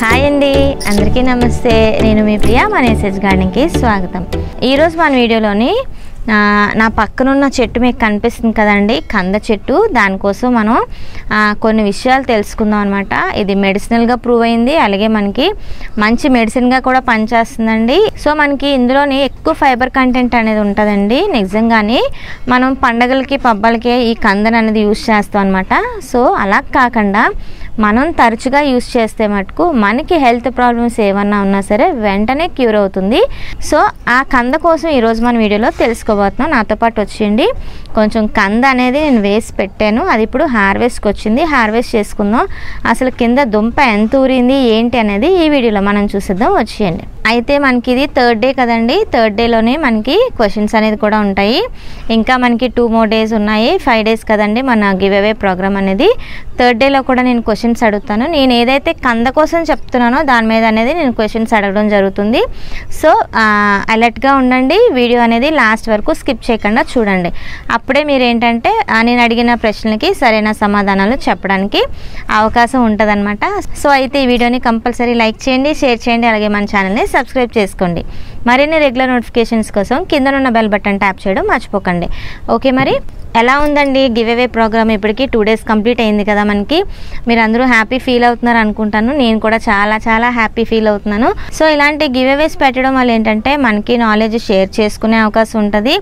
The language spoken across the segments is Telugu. హాయ్ అండి అందరికీ నమస్తే నేను మీ ప్రియా మనేసేజ్ గార్డెన్ కి స్వాగతం ఈ రోజు మన వీడియోలోని నా పక్కన ఉన్న చెట్టు మీకు కనిపిస్తుంది కదండి కంద చెట్టు దాని కోసం మనం కొన్ని విషయాలు తెలుసుకుందాం అన్నమాట ఇది మెడిసినల్ గా ప్రూవ్ అయ్యింది అలాగే మనకి మంచి మెడిసిన్ గా కూడా పనిచేస్తుందండి సో మనకి ఇందులోనే ఎక్కువ ఫైబర్ కంటెంట్ అనేది ఉంటదండి నిజంగానే మనం పండగలకి పబ్బలకి ఈ కందన అనేది యూస్ చేస్తాం అన్నమాట సో అలా కాకుండా మనం తరచుగా యూస్ చేస్తే మటుకు మనకి హెల్త్ ప్రాబ్లమ్స్ ఏమన్నా ఉన్నా సరే వెంటనే క్యూర్ అవుతుంది సో ఆ కంద కోసం ఈ రోజు మన వీడియోలో తెలుసుకోబోతున్నాం నాతో పాటు వచ్చేయండి కొంచెం కంద అనేది నేను వేసి పెట్టాను అది ఇప్పుడు హార్వెస్ట్కి వచ్చింది హార్వెస్ట్ చేసుకుందాం అసలు కింద దుంప ఎంత ఊరింది ఏంటి అనేది ఈ వీడియోలో మనం చూసేద్దాం వచ్చేయండి అయితే మనకి ఇది థర్డ్ డే కదండి థర్డ్ డేలోనే మనకి క్వశ్చన్స్ అనేది కూడా ఉంటాయి ఇంకా మనకి 2 more days ఉన్నాయి 5 days కదండి మన గివ్ అవే ప్రోగ్రామ్ అనేది థర్డ్ డేలో కూడా నేను క్వశ్చన్స్ అడుగుతాను నేను ఏదైతే కంద కోసం చెప్తున్నానో దాని మీద అనేది నేను క్వశ్చన్స్ అడగడం జరుగుతుంది సో అలర్ట్గా ఉండండి వీడియో అనేది లాస్ట్ వరకు స్కిప్ చేయకుండా చూడండి అప్పుడే మీరు ఏంటంటే నేను అడిగిన ప్రశ్నలకి సరైన సమాధానాలు చెప్పడానికి అవకాశం ఉంటుందన్నమాట సో అయితే ఈ వీడియోని కంపల్సరీ లైక్ చేయండి షేర్ చేయండి అలాగే మన ఛానల్ని సబ్స్క్రైబ్ చేసుకోండి మరిన్ని రెగ్యులర్ నోటిఫికేషన్స్ కోసం కిందనున్న బెల్ బటన్ ట్యాప్ చేయడం మర్చిపోకండి ఓకే మరి ఎలా ఉందండి గివ్ అవే ప్రోగ్రామ్ ఇప్పటికి 2 days కంప్లీట్ అయింది కదా మనకి మీరు అందరూ హ్యాపీ ఫీల్ అవుతున్నారు అనుకుంటాను నేను కూడా చాలా హ్యాపీ ఫీల్ అవుతున్నాను సో ఇలాంటి గివ్ అవేస్ పెట్టడం వల్ల ఏంటంటే మనకి నాలెడ్జ్ షేర్ చేసుకునే అవకాశం ఉంటుంది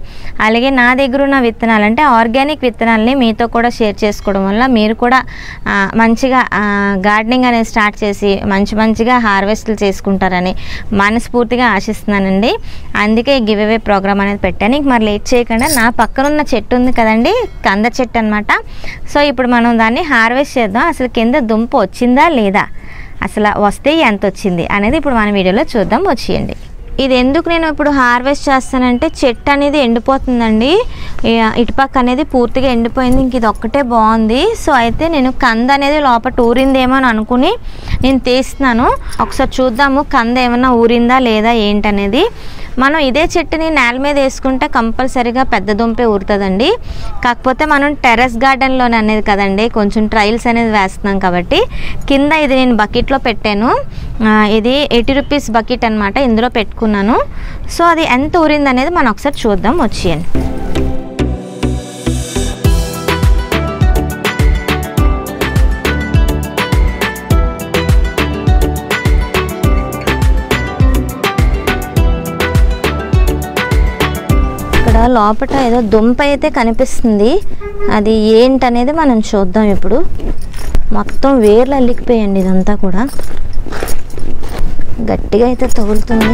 అలాగే నా దగ్గర ఉన్న విత్తనాలు అంటే ఆర్గానిక్ విత్తనాలని మీతో కూడా షేర్ చేసుకోవడం వల్ల మీరు కూడా మంచిగా గార్డెనింగ్ అనేది స్టార్ట్ చేసి మంచిగా హార్వెస్ట్లు చేసుకుంటారని మనస్ఫూర్తిగా ఆశిస్తున్నానండి అందుకే గివ్ అవే ప్రోగ్రామ్ అనేది పెట్టాను ఇంక మరి లేట్ చేయకుండా నా పక్కనున్న చెట్టు ఉంది కదండి కంద చెట్టు అన్నమాట సో ఇప్పుడు మనం దాన్ని హార్వెస్ట్ చేద్దాం అసలు కింద దుంప వచ్చిందా లేదా అసలు వస్తే ఎంత వచ్చింది అనేది ఇప్పుడు మన వీడియోలో చూద్దాం వచ్చేయండి ఇది ఎందుకు నేను ఇప్పుడు హార్వెస్ట్ చేస్తానంటే చెట్టు అనేది ఎండిపోతుందండి ఇటుపక్క అనేది పూర్తిగా ఎండిపోయింది ఇంక ఇది ఒక్కటే బాగుంది సో అయితే నేను కంద అనేది లోపల ఊరిందేమో అని అనుకుని నేను తీస్తున్నాను ఒకసారి చూద్దాము కంద ఏమన్నా ఊరిందా లేదా ఏంటనేది మనం ఇదే చెట్టుని నేల మీద వేసుకుంటే కంపల్సరీగా పెద్ద దుంపే ఊరుతుందండి కాకపోతే మనం టెర్రస్ గార్డెన్లోనే అనేది కదండి కొంచెం ట్రైల్స్ అనేది వేస్తున్నాం కాబట్టి కింద ఇది నేను బకెట్లో పెట్టాను ఇది 80 రూపీస్ బకెట్ అనమాట ఇందులో పెట్టుకున్నాను సో అది ఎంత ఊరింది అనేది మనం ఒకసారి చూద్దాం వచ్చేయండి లోపల ఏదో దుంప అయితే కనిపిస్తుంది అది ఏంటనేది మనం చూద్దాం ఇప్పుడు మొత్తం వేర్లు అల్లికిపోయండి ఇదంతా కూడా గట్టిగా అయితే తగులుతుంది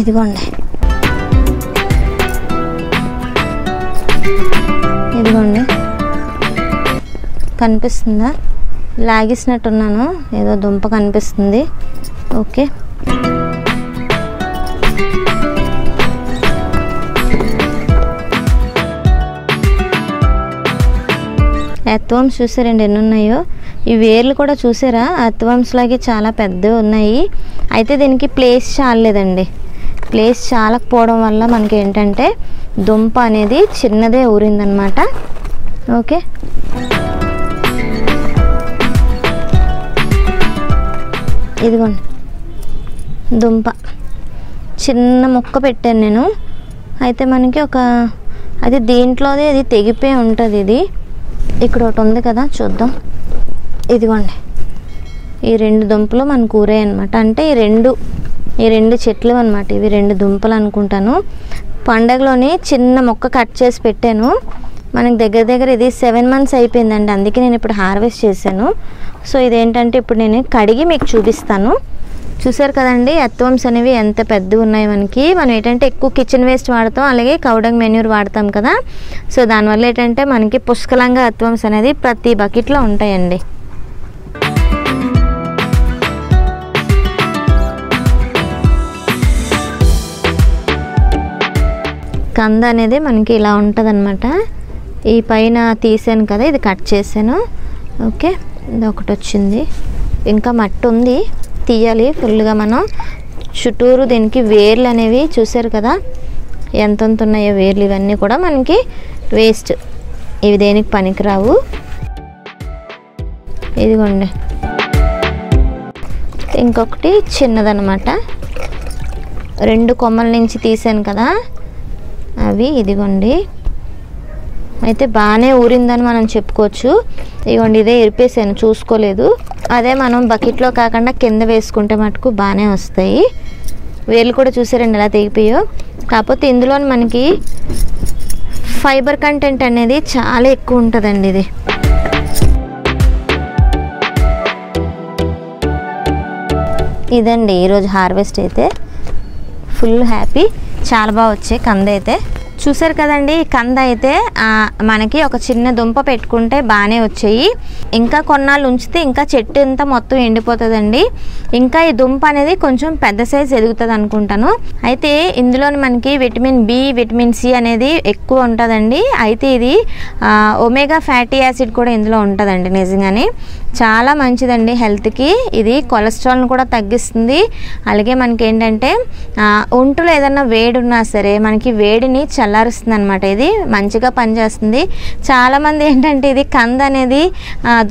ఇదిగోండి ఇదిగోండి కనిపిస్తుందా లాగేసినట్టున్నాను ఏదో దుంప కనిపిస్తుంది ఓకే ఎర్త్‌వర్మ్స్ చూసారండి ఎన్ని ఉన్నాయో ఈ వేర్లు కూడా చూసారా ఎర్త్‌వర్మ్స్ లాగే చాలా పెద్దవి ఉన్నాయి అయితే దీనికి ప్లేస్ చాలలేదండి ప్లేస్ చాలకపోవడం వల్ల మనకి ఏంటంటే దుంప అనేది చిన్నదే ఊరిందనమాట ఓకే ఇదిగోండి దుంప చిన్న ముక్క పెట్టాను నేను అయితే మనకి ఒక అది దీంట్లోదే అది తెగిపోయి ఉంటుంది ఇది ఇక్కడ ఒకటి ఉంది కదా చూద్దాం ఇదిగోండి ఈ 2 దుంపలు మన కూరే అనమాట అంటే ఈ రెండు చెట్లు అనమాట ఇవి 2 దుంపలు అనుకుంటాను పండగలోనే చిన్న మొక్క కట్ చేసి పెట్టాను మనకి దగ్గర ఇది 7 months అయిపోయిందండి అందుకే నేను ఇప్పుడు హార్వెస్ట్ చేశాను సో ఇదేంటంటే ఇప్పుడు నేను కడిగి మీకు చూపిస్తాను చూసారు కదండి ఎర్త్‌వర్మ్స్ అనేవి ఎంత పెద్దవి ఉన్నాయి మనకి మనం ఏంటంటే ఎక్కువ కిచెన్ వేస్ట్ వాడతాం అలాగే కౌడంగ్ మెన్యూర్ వాడతాం కదా సో దానివల్ల ఏంటంటే మనకి పుష్కలంగా ఎర్త్‌వర్మ్స్ అనేది ప్రతి బకెట్లో ఉంటాయండి కంద అనేది మనకి ఇలా ఉంటుంది అనమాట ఈ పైన తీసాను కదా ఇది కట్ చేశాను ఓకే ఇది ఒకటి వచ్చింది ఇంకా మట్టి ఉంది తీయాలి ఫుల్గా మనం చుట్టూరు దీనికి వేర్లు అనేవి చూసారు కదా ఎంతెంత ఉన్నాయో వేర్లు ఇవన్నీ కూడా మనకి వేస్ట్ ఇవి దేనికి పనికిరావు ఇదిగోండి. ఇంకొకటి చిన్నదనమాట, రెండు కొమ్మల నుంచి తీసాను కదా అవి, ఇదిగోండి. అయితే బాగానే ఊరిందని మనం చెప్పుకోవచ్చు. ఇదిగోండి ఇదే ఇరిపేసాను, చూసుకోలేదు. అదే మనం బకెట్లో కాకుండా కింద వేసుకుంటే మటుకు బాగానే వస్తాయి. వేలు కూడా చూసారండి ఎలా తెగిపోయో. కాకపోతే ఇందులో మనకి ఫైబర్ కంటెంట్ అనేది చాలా ఎక్కువ ఉంటుందండి. ఇది ఇదండి ఈరోజు హార్వెస్ట్ అయితే ఫుల్ హ్యాపీ, చాలా బాగా వచ్చాయి కంద అయితే. చూసారు కదండి కంద అయితే మనకి ఒక చిన్న దుంప పెట్టుకుంటే బాగానే వచ్చాయి. ఇంకా కొన్నాళ్ళు ఉంచితే ఇంకా చెట్టు అంతా మొత్తం ఎండిపోతుందండి. ఇంకా ఈ దుంప అనేది కొంచెం పెద్ద సైజ్ ఎదుగుతుంది అనుకుంటాను. అయితే ఇందులో మనకి విటమిన్ బి, విటమిన్ సి అనేది ఎక్కువ ఉంటుందండి. అయితే ఇది ఒమేగా ఫ్యాటీ యాసిడ్ కూడా ఇందులో ఉంటుందండి. నిజంగానే చాలా మంచిదండి హెల్త్కి. ఇది కొలెస్ట్రాల్ని కూడా తగ్గిస్తుంది. అలాగే మనకి ఏంటంటే ఒంట్లో ఏదన్నా వేడి ఉన్నా సరే మనకి వేడిని చల్లారుస్తుంది అనమాట. ఇది మంచిగా పనిచేస్తుంది. చాలామంది ఏంటంటే ఇది కంద అనేది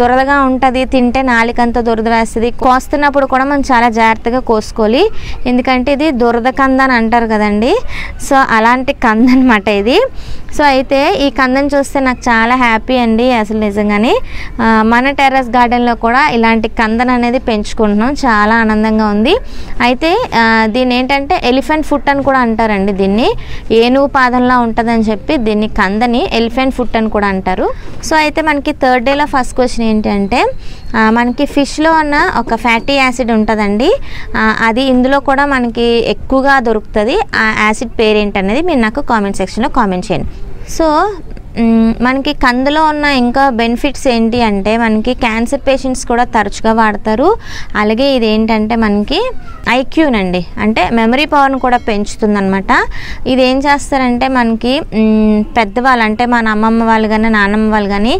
దురదగా ఉంటుంది, తింటే నాలికంత దురద వేస్తుంది. కోస్తున్నప్పుడు కూడా మనం చాలా జాగ్రత్తగా కోసుకోవాలి, ఎందుకంటే ఇది దురద కంద అని అంటారు కదండి. సో అలాంటి కంద అనమాట ఇది. సో అయితే ఈ కందని చూస్తే నాకు చాలా హ్యాపీ అండి అసలు. నిజంగానే మన టెర్రస్ గార్డెన్లో కూడా ఇలాంటి కందన అనేది పెంచుకుంటున్నాం, చాలా ఆనందంగా ఉంది. అయితే దీన్ని ఏంటంటే ఎలిఫెంట్ ఫుట్ అని కూడా అంటారండి. దీన్ని ఏనుగు పాదంలా ఉంటుందని చెప్పి దీన్ని కందని ఎలిఫెంట్ ఫుట్ అని కూడా అంటారు. సో అయితే మనకి థర్డ్ డేలో ఫస్ట్ క్వశ్చన్ ఏంటంటే మనకి ఫిష్లో ఉన్న ఒక ఫ్యాటీ యాసిడ్ ఉంటుందండి, అది ఇందులో కూడా మనకి ఎక్కువగా దొరుకుతుంది. ఆ యాసిడ్ పేరేంటనేది మీరు నాకు కామెంట్ సెక్షన్లో కామెంట్ చేయండి. సో మనకి కందలో ఉన్న ఇంకా బెనిఫిట్స్ ఏంటి అంటే మనకి క్యాన్సర్ పేషెంట్స్ కూడా తరచుగా వాడతారు. అలాగే ఇది ఏంటంటే మనకి ఐక్యూనండి, అంటే మెమరీ పవర్ని కూడా పెంచుతుంది అనమాట. ఇది ఏం చేస్తారంటే మనకి పెద్దవాళ్ళు, అంటే మన అమ్మమ్మ వాళ్ళు కానీ నాన్నమ్మ వాళ్ళు కానీ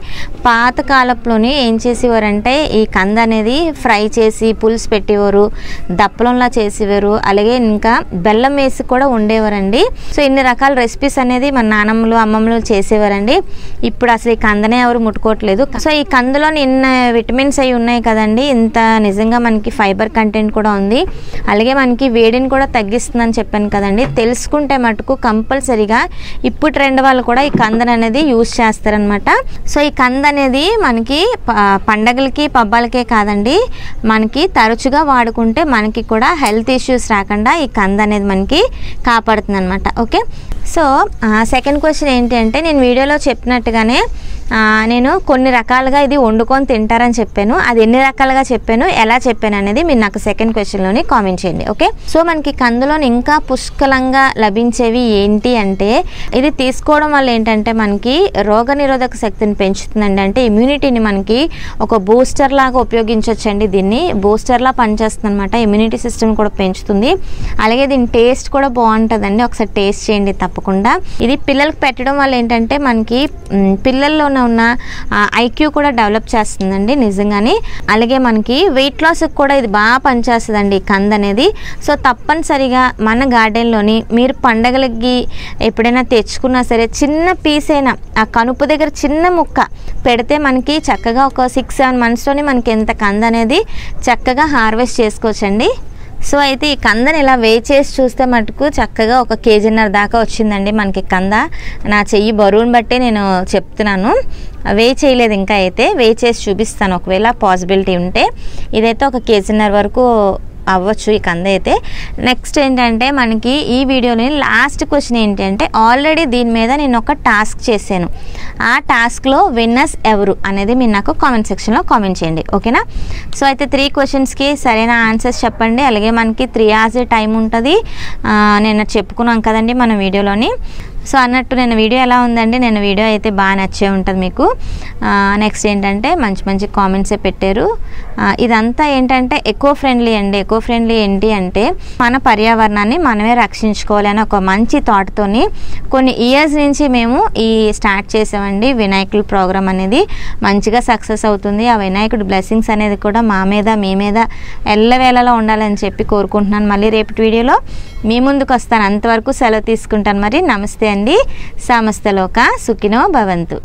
పాతకాలంలోని ఏం చేసేవారంటే ఈ కంద అనేది ఫ్రై చేసి పులుసు పెట్టేవారు, దప్పలంలా చేసేవారు. అలాగే ఇంకా బెల్లం వేసి కూడా ఉండేవారండి. సో ఇన్ని రకాల రెసిపీస్ అనేది మన నానమ్మలు అమ్మమ్మలు చేసేవారండి. ఇప్పుడు అసలు ఈ కందనే ఎవరు ముట్టుకోవట్లేదు. సో ఈ కందలో నిన్న విటమిన్స్ అవి ఉన్నాయి కదండి, ఇంత నిజంగా మనకి ఫైబర్ కంటెంట్ కూడా ఉంది. అలాగే మనకి వేడిని కూడా తగ్గిస్తుందని చెప్పాను కదండి. తెలుసుకుంటే మటుకు కంపల్సరీగా ఇప్పుడు ట్రెండ్ వాళ్ళు కూడా ఈ కందని అనేది యూజ్ చేస్తారనమాట. సో ఈ కంద అనేది మనకి పండగలకి పబ్బాలకే కాదండి, మనకి తరచుగా వాడుకుంటే మనకి కూడా హెల్త్ ఇష్యూస్ రాకుండా ఈ కంద అనేది మనకి కాపాడుతుంది అనమాట. ఓకే, సో సెకండ్ క్వశ్చన్ ఏంటి అంటే నేను వీడియోలో చెప్పినట్టుగానే నేను కొన్ని రకాలుగా ఇది వండుకొని తింటారని చెప్పాను. అది ఎన్ని రకాలుగా చెప్పాను, ఎలా చెప్పాను అనేది మీరు నాకు సెకండ్ క్వశ్చన్లోని కామెంట్ చేయండి. ఓకే, సో మనకి కందులోని ఇంకా పుష్కలంగా లభించేవి ఏంటి అంటే ఇది తీసుకోవడం వల్ల ఏంటంటే మనకి రోగ నిరోధక శక్తిని పెంచుతుందండి. అంటే ఇమ్యూనిటీని మనకి ఒక బూస్టర్ లాగా ఉపయోగించవచ్చండి. దీన్ని బూస్టర్లా పనిచేస్తుంది అనమాట. ఇమ్యూనిటీ సిస్టమ్ కూడా పెంచుతుంది. అలాగే దీని టేస్ట్ కూడా బాగుంటుందండి, ఒకసారి టేస్ట్ చేయండి తప్పకుండా. ఇది పిల్లలకు పెట్టడం వల్ల ఏంటంటే మనకి పిల్లల్లో ఉన్న ఐక్యూ కూడా డెవలప్ చేస్తుందండి నిజంగానే. అలాగే మనకి వెయిట్ లాస్ కూడా ఇది బాగా పనిచేస్తుందండి ఈ కంద అనేది. సో తప్పనిసరిగా మన గార్డెన్లోని మీరు పండగలకి ఎప్పుడైనా తెచ్చుకున్నా సరే చిన్న పీస్ అయినా ఆ కనుపు దగ్గర చిన్న ముక్క పెడితే మనకి చక్కగా ఒక 6-7 మంత్స్లోనే మనకి ఎంత కంద అనేది చక్కగా హార్వెస్ట్ చేసుకోవచ్చండి. సో అయితే ఈ కందని ఇలా వేచేసి చూస్తే మటుకు చక్కగా 1.5 kg దాకా వచ్చిందండి మనకి కంద. నా చెయ్యి బరువుని బట్టి నేను చెప్తున్నాను, వే చేయలేదు ఇంకా. అయితే వే చేసి చూపిస్తాను ఒకవేళ పాసిబిలిటీ ఉంటే. ఇదైతే 1.5 kg వరకు అవ్వచ్చు ఈ కంద అయితే. నెక్స్ట్ ఏంటంటే మనకి ఈ వీడియోలో లాస్ట్ క్వశ్చన్ ఏంటంటే ఆల్రెడీ దీని మీద నేను ఒక టాస్క్ చేశాను. ఆ టాస్క్లో విన్నర్స్ ఎవరు అనేది మీరు నాకు కామెంట్ సెక్షన్లో కామెంట్ చేయండి. ఓకేనా, సో అయితే 3 క్వశ్చన్స్కి సరైన ఆన్సర్స్ చెప్పండి. అలాగే మనకి 3 hours టైం ఉంటుంది. నేను చెప్పుకున్నాం కదండి మన వీడియోలోని. సో అన్నట్టు నేను వీడియో ఎలా ఉందండి, నేను వీడియో అయితే బాగా నచ్చే ఉంటుంది మీకు. నెక్స్ట్ ఏంటంటే మంచి మంచి కామెంట్సే పెట్టారు. ఇదంతా ఏంటంటే ఎకో ఫ్రెండ్లీ అండి. ఎకో ఫ్రెండ్లీ ఏంటి అంటే మన పర్యావరణాన్ని మనమే రక్షించుకోవాలని ఒక మంచి థాట్తోని కొన్ని ఇయర్స్ నుంచి మేము ఈ స్టార్ట్ చేసామండి వినాయకుల ప్రోగ్రామ్ అనేది. మంచిగా సక్సెస్ అవుతుంది. ఆ వినాయకుడి బ్లెస్సింగ్స్ అనేది కూడా మా మీద మీ మీద ఎల్లవేళలా ఉండాలని చెప్పి కోరుకుంటున్నాను. మళ్ళీ రేపటి వీడియోలో మీ ముందుకు వస్తాను. అంతవరకు సెలవు తీసుకుంటాను. మరి నమస్తే అండి. సమస్తలోక సుఖినో భవంతు.